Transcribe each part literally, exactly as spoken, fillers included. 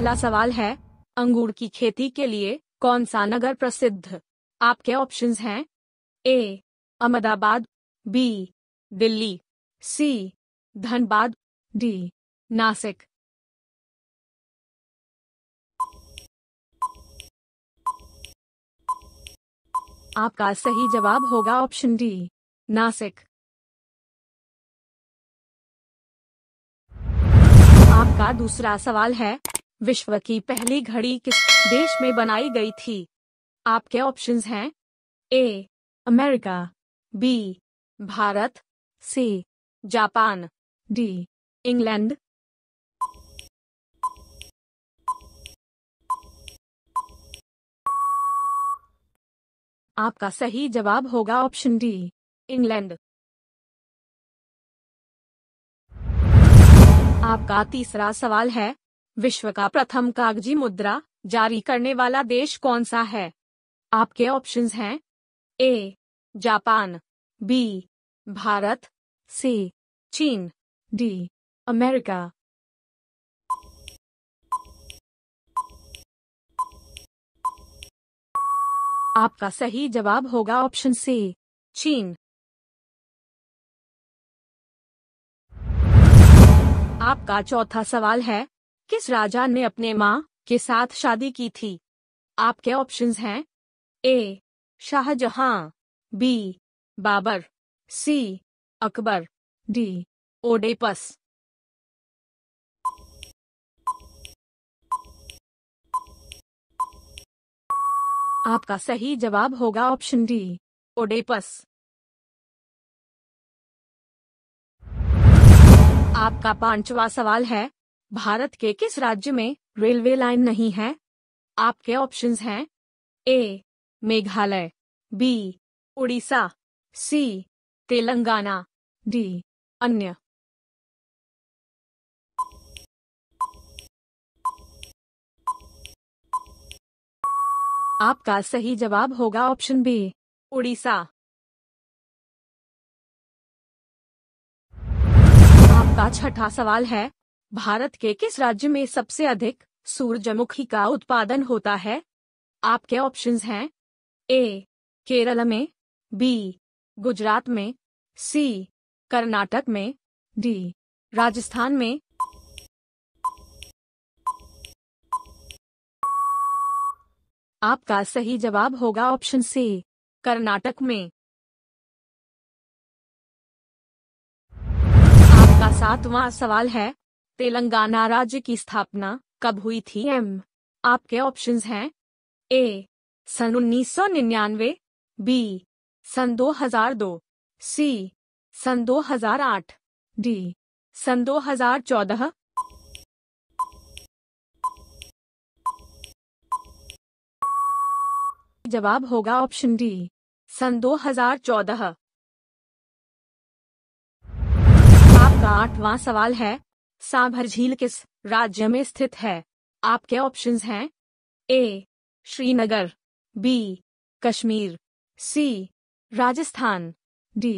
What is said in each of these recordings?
पहला सवाल है, अंगूर की खेती के लिए कौन सा नगर प्रसिद्ध? आपके ऑप्शंस हैं A Ahmedabad, B Delhi, C Dhanbad, D Nashik. आपका सही जवाब होगा ऑप्शन डी नासिक। आपका दूसरा सवाल है, विश्व की पहली घड़ी किस देश में बनाई गई थी? आपके ऑप्शंस हैं A America, B Bharat, C Japan, D England. आपका सही जवाब होगा ऑप्शन डी इंग्लैंड। आपका तीसरा सवाल है, विश्व का प्रथम कागजी मुद्रा जारी करने वाला देश कौन सा है? आपके ऑप्शंस हैं A Japan, B Bharat, C चीन, डी अमेरिका। आपका सही जवाब होगा ऑप्शन सी चीन। आपका चौथा सवाल है, किस राजा ने अपने माँ के साथ शादी की थी? आपके ऑप्शंस हैं A Shahjahan, B Babur, C Akbar, D ओडेपस। आपका सही जवाब होगा ऑप्शन डी ओडेपस। आपका पांचवा सवाल है, भारत के किस राज्य में रेलवे लाइन नहीं है? आपके ऑप्शंस हैं A Meghalaya, B Orissa, C Telangana, D अन्य। आपका सही जवाब होगा ऑप्शन बी उड़ीसा। का छठा सवाल है, भारत के किस राज्य में सबसे अधिक सूरजमुखी का उत्पादन होता है? आपके ऑप्शंस हैं ए केरल में, बी गुजरात में, सी कर्नाटक में, डी राजस्थान में। आपका सही जवाब होगा ऑप्शन सी कर्नाटक में। सातवां सवाल है, तेलंगाना राज्य की स्थापना कब हुई थी? एम आपके ऑप्शंस हैं ए सन उन्नीस सौ निन्यानवे, बी सन दो हज़ार दो, सी सन दो हज़ार आठ, डी सन दो हज़ार चौदह। जवाब होगा ऑप्शन डी सन दो हज़ार चौदह। आठवां सवाल है, सांभर झील किस राज्य में स्थित है? आपके ऑप्शंस हैं A Srinagar, B Kashmir, C Rajasthan, D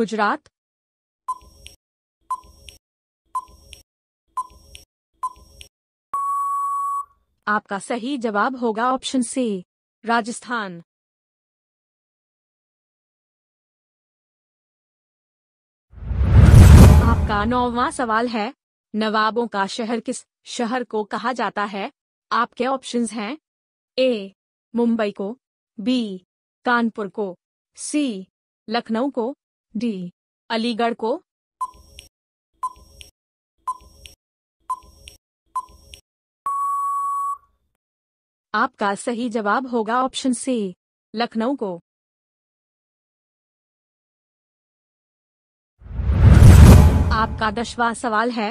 Gujarat. आपका सही जवाब होगा ऑप्शन सी राजस्थान। आपका नौवां सवाल है, नवाबों का शहर किस शहर को कहा जाता है? आपके ऑप्शंस हैं ए मुंबई को, बी कानपुर को, सी लखनऊ को, डी अलीगढ़ को। आपका सही जवाब होगा ऑप्शन सी लखनऊ को। आपका दसवां सवाल है,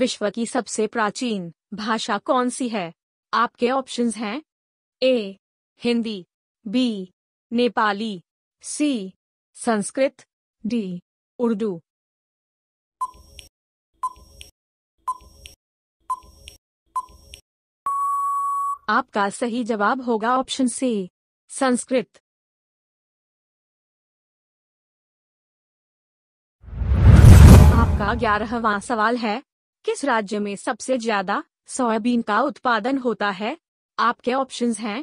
विश्व की सबसे प्राचीन भाषा कौन सी है? आपके ऑप्शंस हैं A Hindi, B Nepali, C Sanskrit, D Urdu. आपका सही जवाब होगा ऑप्शन सी संस्कृत। आपका ग्यारहवां सवाल है, किस राज्य में सबसे ज्यादा सोयाबीन का उत्पादन होता है। आपके ऑप्शंस हैं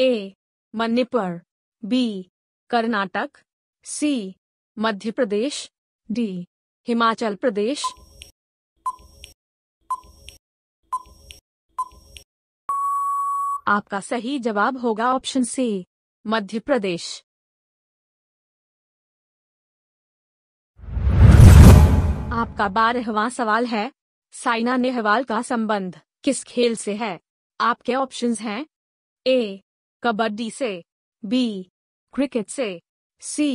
A Manipur, B Karnataka, C Madhya Pradesh, D Himachal Pradesh. आपका सही जवाब होगा ऑप्शन सी मध्य प्रदेश। आपका बारहवां सवाल है, साइना नेहवाल का संबंध किस खेल से है? आपके ऑप्शंस हैं ए कबड्डी से, बी क्रिकेट से, सी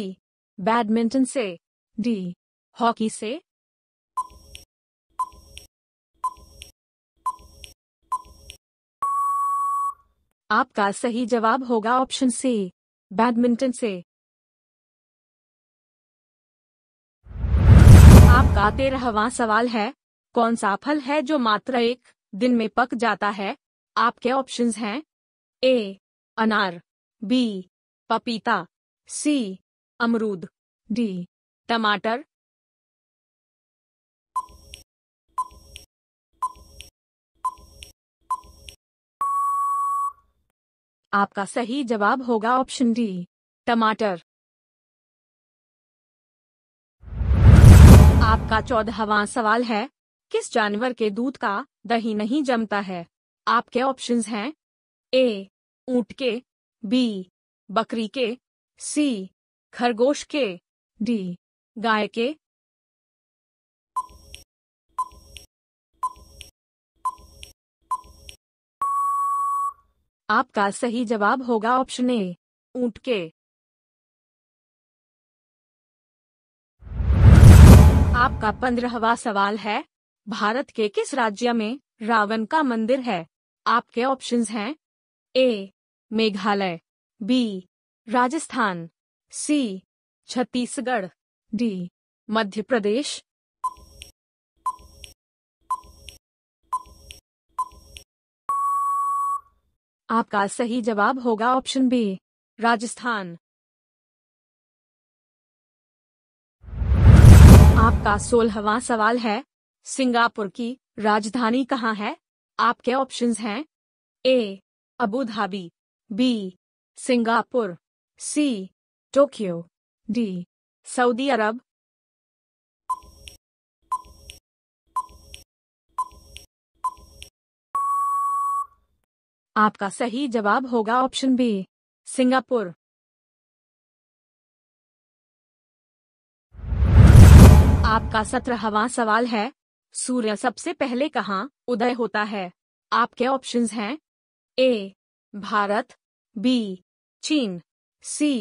बैडमिंटन से, डी हॉकी से। आपका सही जवाब होगा ऑप्शन सी बैडमिंटन से। आपका तेरहवां सवाल है, कौन सा फल है जो मात्र एक दिन में पक जाता है? आपके ऑप्शंस हैं ए अनार, बी पपीता, सी अमरूद, डी टमाटर। आपका सही जवाब होगा ऑप्शन डी टमाटर। आपका चौदहवां सवाल है, किस जानवर के दूध का दही नहीं जमता है? आपके ऑप्शंस हैं ए ऊंट के, बी बकरी के, सी खरगोश के, डी गाय के। आपका सही जवाब होगा ऑप्शन ए ऊंट के। आपका पंद्रहवां सवाल है, भारत के किस राज्य में रावण का मंदिर है? आपके ऑप्शंस हैं A Meghalaya, B Rajasthan, C Chhattisgarh, D Madhya Pradesh. आपका सही जवाब होगा ऑप्शन बी राजस्थान। आपका सोलहवां सवाल है, सिंगापुर की राजधानी कहाँ है? आपके ऑप्शंस हैं A Abu Dhabi, B Singapore, C Tokyo, D Saudi Arab. आपका सही जवाब होगा ऑप्शन बी सिंगापुर। आपका सत्रहवां सवाल है, सूर्य सबसे पहले कहाँ उदय होता है? आपके ऑप्शंस हैं ए भारत, बी चीन, सी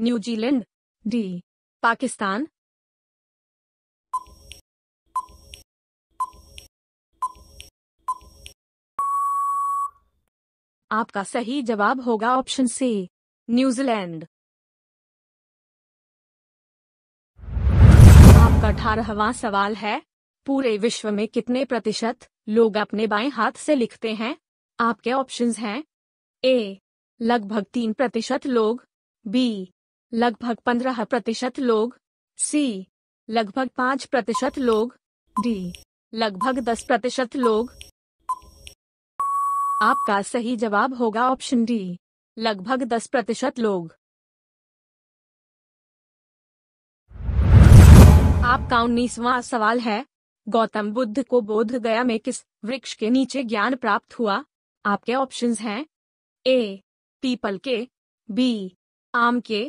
न्यूजीलैंड, डी पाकिस्तान। आपका सही जवाब होगा ऑप्शन सी न्यूजीलैंड। आपका अठारहवां सवाल है, पूरे विश्व में कितने प्रतिशत लोग अपने बाएं हाथ से लिखते हैं? आपके ऑप्शंस हैं ए लगभग तीन प्रतिशत लोग, बी लगभग पंद्रह प्रतिशत लोग, सी लगभग पाँच प्रतिशत लोग, डी लगभग दस प्रतिशत लोग। आपका सही जवाब होगा ऑप्शन डी लगभग दस प्रतिशत लोग। आपका उन्नीसवां सवाल है, गौतम बुद्ध को बोधगया में किस वृक्ष के नीचे ज्ञान प्राप्त हुआ? आपके ऑप्शंस हैं ए पीपल के, बी आम के,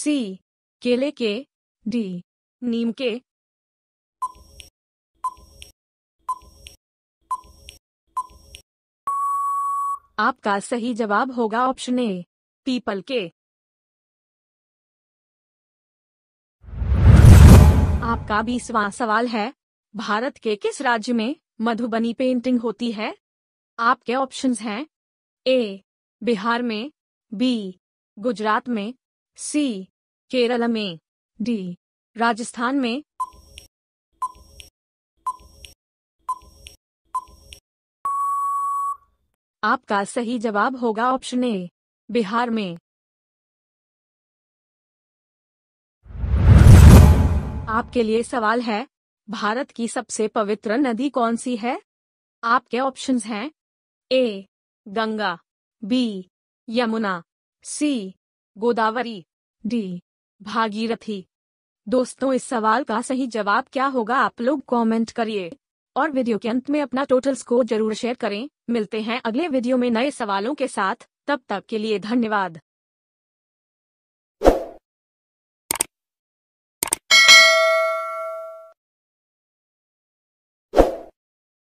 सी केले के, डी नीम के। आपका सही जवाब होगा ऑप्शन ए पीपल के। आपका बीसवां सवाल है, भारत के किस राज्य में मधुबनी पेंटिंग होती है? आपके ऑप्शंस हैं ए बिहार में, बी गुजरात में, सी केरल में, डी राजस्थान में। आपका सही जवाब होगा ऑप्शन ए बिहार में। आपके लिए सवाल है, भारत की सबसे पवित्र नदी कौन सी है? आपके ऑप्शंस हैं A Ganga, B Yamuna, C Godavari, D Bhagirathi. दोस्तों, इस सवाल का सही जवाब क्या होगा आप लोग कमेंट करिए और वीडियो के अंत में अपना टोटल स्कोर जरूर शेयर करें। मिलते हैं अगले वीडियो में नए सवालों के साथ, तब तक के लिए धन्यवाद।